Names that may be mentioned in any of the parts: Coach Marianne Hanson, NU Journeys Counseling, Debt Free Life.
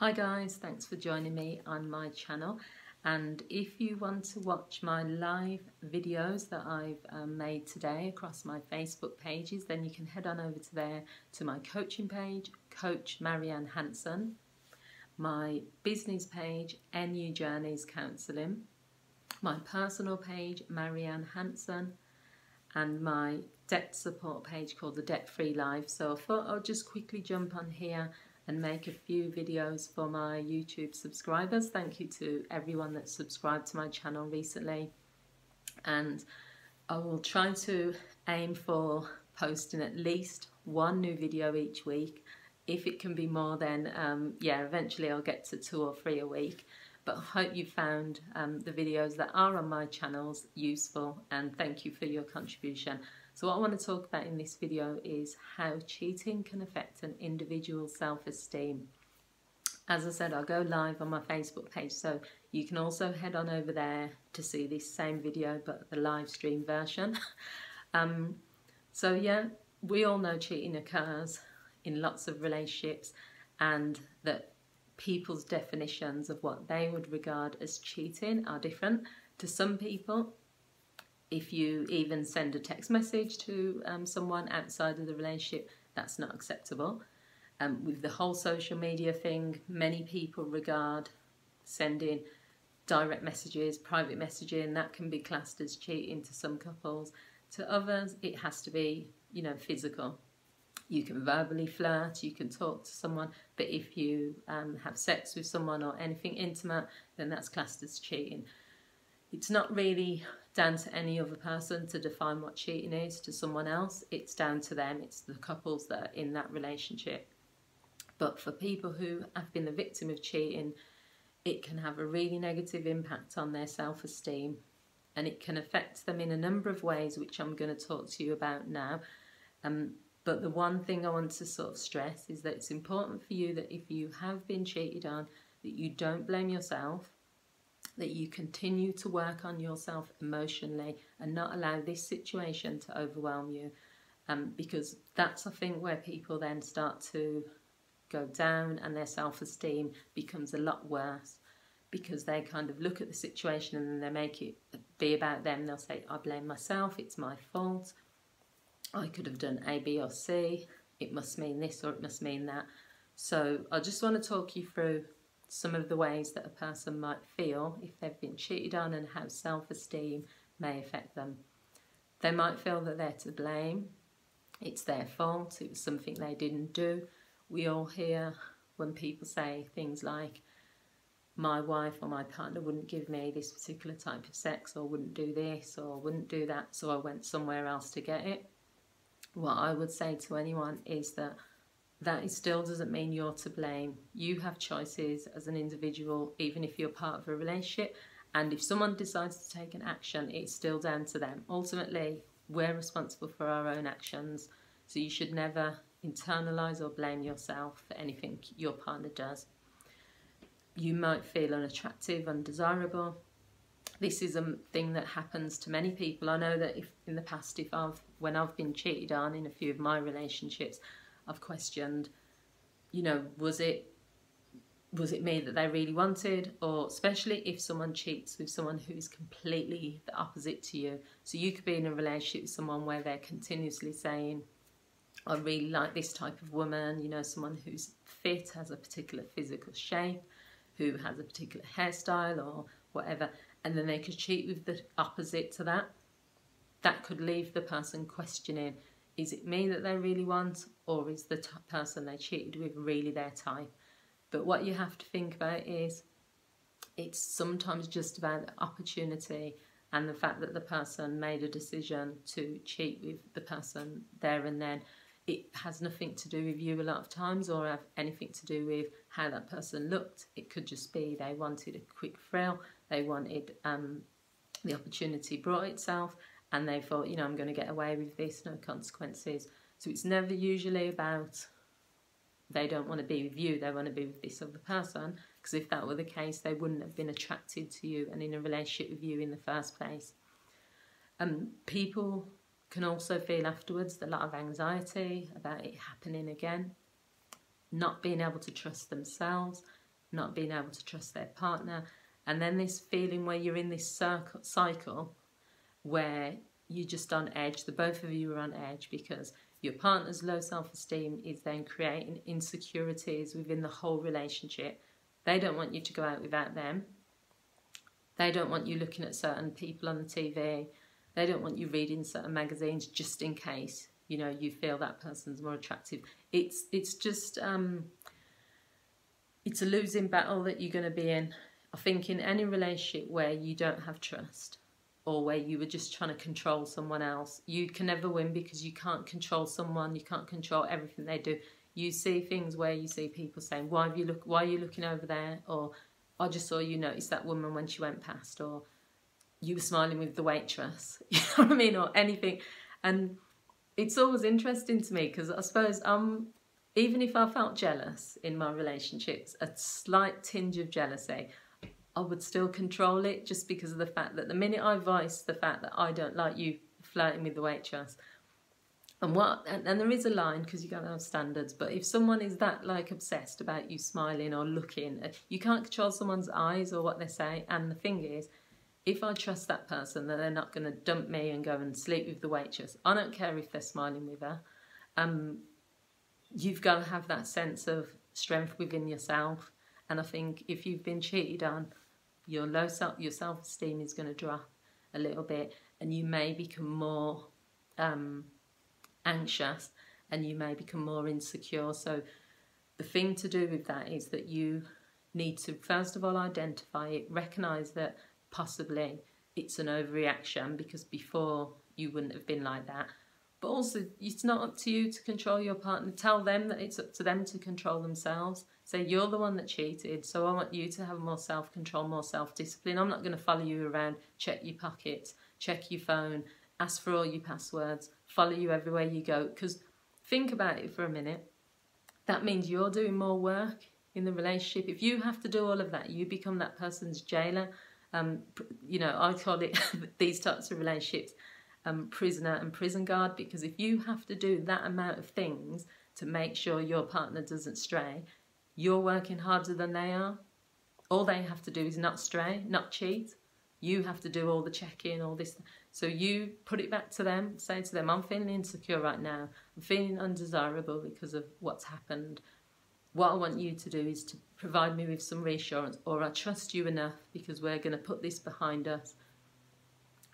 Hi guys, thanks for joining me on my channel, and if you want to watch my live videos that I've made today across my Facebook pages, then you can head on over to there to my coaching page, Coach Marianne Hanson, my business page, NU Journeys Counseling, my personal page, Marianne Hanson, and my debt support page called the Debt Free Life. So I thought I'll just quickly jump on here and make a few videos for my YouTube subscribers. Thank you to everyone that subscribed to my channel recently, and I will try to aim for posting at least one new video each week. If it can be more, then yeah, eventually I'll get to 2 or 3 a week, but I hope you found the videos that are on my channels useful, and thank you for your contribution. So what I want to talk about in this video is how cheating can affect an individual's self-esteem. As I said, I'll go live on my Facebook page, so you can also head on over there to see this same video, but the live stream version. So yeah, we all know cheating occurs in lots of relationships, and that people's definitions of what they would regard as cheating are different. To some people, if you even send a text message to someone outside of the relationship, that's not acceptable. With the whole social media thing, many people regard sending direct messages, private messaging, that can be classed as cheating to some couples. To others, it has to be, you know, physical. You can verbally flirt, you can talk to someone, but if you have sex with someone or anything intimate, then that's classed as cheating. It's not really down to any other person to define what cheating is to someone else. It's down to them. It's the couples that are in that relationship. But for people who have been the victim of cheating, it can have a really negative impact on their self-esteem, and it can affect them in a number of ways, which I'm going to talk to you about now. But the one thing I want to sort of stress is that it's important for you that if you have been cheated on, that you don't blame yourself, that you continue to work on yourself emotionally and not allow this situation to overwhelm you, because that's, I think, where people then start to go down and their self-esteem becomes a lot worse, because they kind of look at the situation and then they make it be about them. They'll say, I blame myself, it's my fault, I could have done A, B or C, it must mean this or it must mean that. So I just want to talk you through some of the ways that a person might feel if they've been cheated on and how self-esteem may affect them. They might feel that they're to blame, it's their fault, it was something they didn't do. We all hear when people say things like, my wife or my partner wouldn't give me this particular type of sex, or wouldn't do this, or wouldn't do that, so I went somewhere else to get it. What I would say to anyone is that that still doesn't mean you're to blame. You have choices as an individual, even if you're part of a relationship, and if someone decides to take an action, it's still down to them. Ultimately, we're responsible for our own actions, so you should never internalize or blame yourself for anything your partner does. You might feel unattractive, undesirable. This is a thing that happens to many people. I know that in the past, when I've been cheated on in a few of my relationships, I've questioned, you know, was it me that they really wanted? Or especially if someone cheats with someone who is completely the opposite to you. So you could be in a relationship with someone where they're continuously saying, I really like this type of woman, you know, someone who's fit, has a particular physical shape, who has a particular hairstyle or whatever, and then they could cheat with the opposite to that. That could leave the person questioning, is it me that they really want, or is the person they cheated with really their type? But what you have to think about is it's sometimes just about the opportunity and the fact that the person made a decision to cheat with the person there and then. It has nothing to do with you a lot of times, or have anything to do with how that person looked. It could just be they wanted a quick thrill, they wanted the opportunity brought itself, and they thought, you know, I'm going to get away with this, no consequences. So it's never usually about they don't want to be with you, they want to be with this other person, because if that were the case, they wouldn't have been attracted to you and in a relationship with you in the first place. People can also feel afterwards a lot of anxiety about it happening again, not being able to trust themselves, not being able to trust their partner. And then this feeling where you're in this cycle where you're just on edge, the both of you are on edge because your partner's low self-esteem is then creating insecurities within the whole relationship. They don't want you to go out without them. They don't want you looking at certain people on the TV. They don't want you reading certain magazines just in case, you know, you feel that person's more attractive. It's just, it's a losing battle that you're going to be in. I think in any relationship where you don't have trust or where you were just trying to control someone else, you can never win because you can't control someone, you can't control everything they do. You see things where you see people saying, why are you looking over there? Or, I just saw you notice that woman when she went past, or you were smiling with the waitress, you know what I mean, or anything. And it's always interesting to me because I suppose even if I felt jealous in my relationships, a slight tinge of jealousy, I would still control it just because of the fact that the minute I voice the fact that I don't like you flirting with the waitress, and there is a line because you got to have standards, but if someone is that like obsessed about you smiling or looking, you can't control someone's eyes or what they say. And the thing is, if I trust that person that they're not going to dump me and go and sleep with the waitress, I don't care if they're smiling with her. You've got to have that sense of strength within yourself. And I think if you've been cheated on, your self-esteem is going to drop a little bit, and you may become more anxious, and you may become more insecure. So the thing to do with that is that you need to first of all identify it, recognise that possibly it's an overreaction because before you wouldn't have been like that. But also it's not up to you to control your partner. Tell them that it's up to them to control themselves. Say you're the one that cheated, so I want you to have more self-control, more self-discipline. I'm not going to follow you around, check your pockets, check your phone, ask for all your passwords, follow you everywhere you go. Because think about it for a minute. That means you're doing more work in the relationship. If you have to do all of that, you become that person's jailer. You know, I call it these types of relationships prisoner and prison guard, because if you have to do that amount of things to make sure your partner doesn't stray, you're working harder than they are. All they have to do is not stray, not cheat. You have to do all the check-in, all this. So you put it back to them, say to them, I'm feeling insecure right now. I'm feeling undesirable because of what's happened. What I want you to do is to provide me with some reassurance, or I trust you enough because we're going to put this behind us.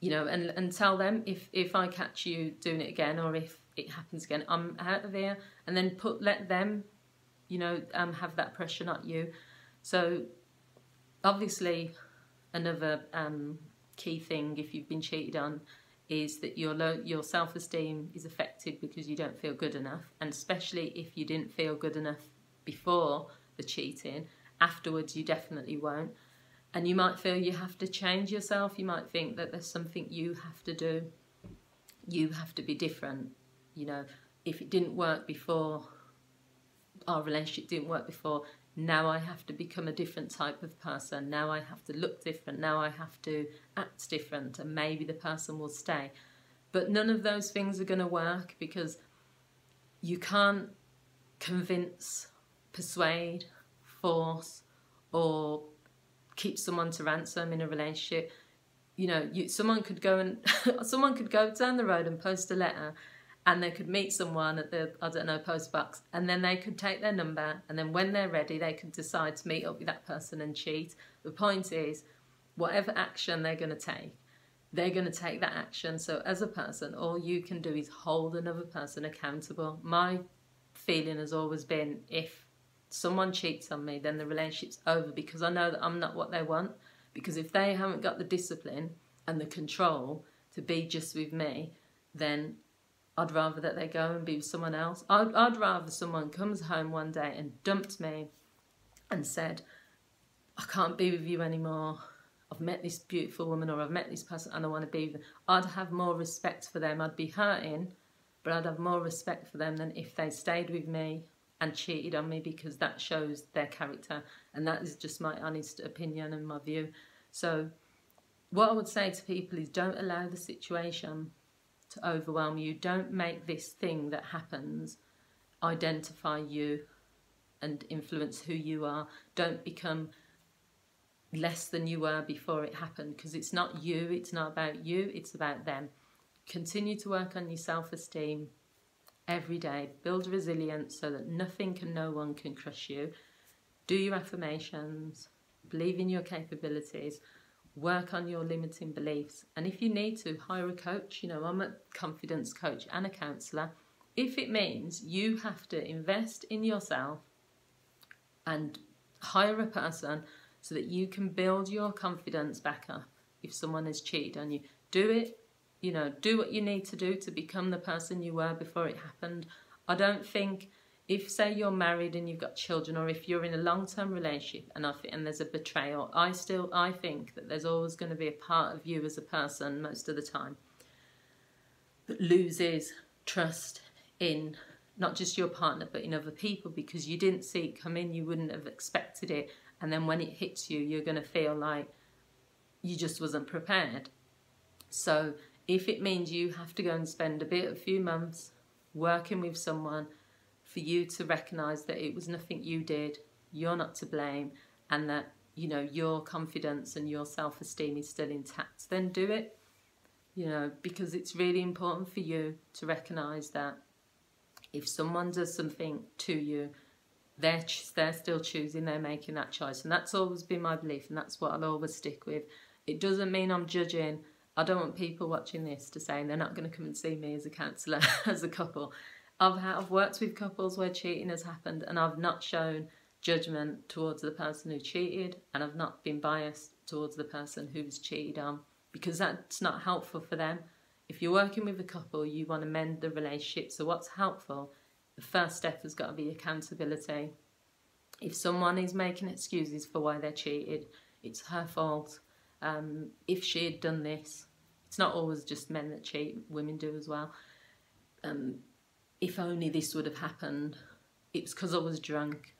You know, and tell them if I catch you doing it again, or if it happens again, I'm out of here. And then let them, you know, have that pressure, not you. So obviously, another key thing if you've been cheated on is that your self-esteem is affected because you don't feel good enough, and especially if you didn't feel good enough before the cheating, afterwards you definitely won't. And you might feel you have to change yourself. You might think that there's something you have to do, you have to be different. You know, if it didn't work before, our relationship didn't work before, now I have to become a different type of person. Now I have to look different. Now I have to act different, and maybe the person will stay. But none of those things are going to work because you can't convince, persuade, force, or keep someone to ransom in a relationship. You know, someone could go and someone could go down the road and post a letter. And they could meet someone at the, I don't know, post box, and then they could take their number, and then when they're ready, they could decide to meet up with that person and cheat. The point is, whatever action they're going to take that action. So as a person, all you can do is hold another person accountable. My feeling has always been, if someone cheats on me, then the relationship's over, because I know that I'm not what they want. Because if they haven't got the discipline and the control to be just with me, then I'd rather that they go and be with someone else. I'd rather someone comes home one day and dumped me and said, I can't be with you anymore. I've met this beautiful woman, or I've met this person and I want to be with them. I'd have more respect for them. I'd be hurting, but I'd have more respect for them than if they stayed with me and cheated on me, because that shows their character. And that is just my honest opinion and my view. So what I would say to people is, don't allow the situation to overwhelm you. Don't make this thing that happens identify you and influence who you are. Don't become less than you were before it happened, because it's not you, it's not about you, it's about them. Continue to work on your self-esteem every day. Build resilience so that nothing and no one can crush you. Do your affirmations, believe in your capabilities, work on your limiting beliefs. And if you need to, hire a coach. You know, I'm a confidence coach and a counsellor. If it means you have to invest in yourself and hire a person so that you can build your confidence back up if someone has cheated on you, do it. You know, do what you need to do to become the person you were before it happened. I don't think, if say you're married and you've got children, or if you're in a long-term relationship and there's a betrayal, I think that there's always going to be a part of you as a person most of the time that loses trust in not just your partner but in other people, because you didn't see it coming, you wouldn't have expected it, and then when it hits you, you're going to feel like you just wasn't prepared. So if it means you have to go and spend a few months working with someone for you to recognise that it was nothing you did, you're not to blame, and that, you know, your confidence and your self-esteem is still intact, then do it. You know, because it's really important for you to recognise that if someone does something to you, they're still choosing, they're making that choice. And that's always been my belief, and that's what I'll always stick with. It doesn't mean I'm judging. I don't want people watching this to say they're not going to come and see me as a counsellor, as a couple. I've worked with couples where cheating has happened, and I've not shown judgment towards the person who cheated, and I've not been biased towards the person who was cheated on, because that's not helpful for them. If you're working with a couple, you want to mend the relationship. So what's helpful, the first step has got to be accountability. If someone is making excuses for why they're cheated, it's her fault. If she had done this, it's not always just men that cheat, women do as well. If only this would have happened, it's because I was drunk,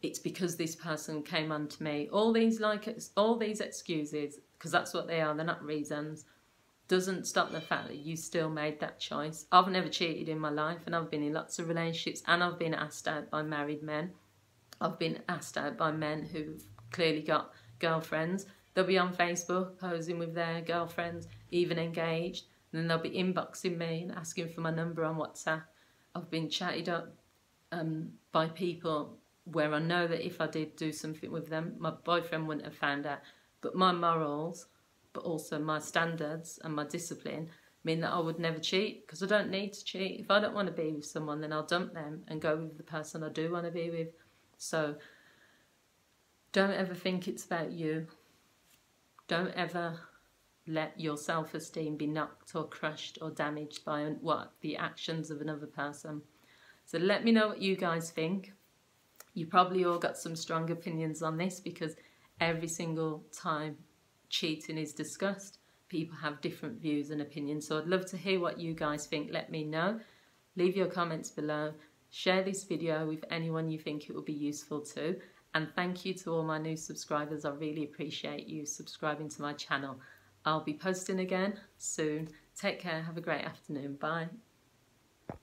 it's because this person came on to me, all these excuses, because that's what they are, they're not reasons, doesn't stop the fact that you still made that choice. I've never cheated in my life, and I've been in lots of relationships, and I've been asked out by married men, I've been asked out by men who've clearly got girlfriends. They'll be on Facebook posing with their girlfriends, even engaged. And then they'll be inboxing me and asking for my number on WhatsApp. I've been chatted up by people where I know that if I did do something with them, my boyfriend wouldn't have found out. But my morals, but also my standards and my discipline, mean that I would never cheat, because I don't need to cheat. If I don't want to be with someone, then I'll dump them and go with the person I do want to be with. So don't ever think it's about you. Don't ever let your self-esteem be knocked or crushed or damaged by the actions of another person. So let me know what you guys think. You probably all got some strong opinions on this, because every single time cheating is discussed, people have different views and opinions. So I'd love to hear what you guys think. Let me know. Leave your comments below. Share this video with anyone you think it will be useful to. And thank you to all my new subscribers. I really appreciate you subscribing to my channel. I'll be posting again soon. Take care. Have a great afternoon. Bye.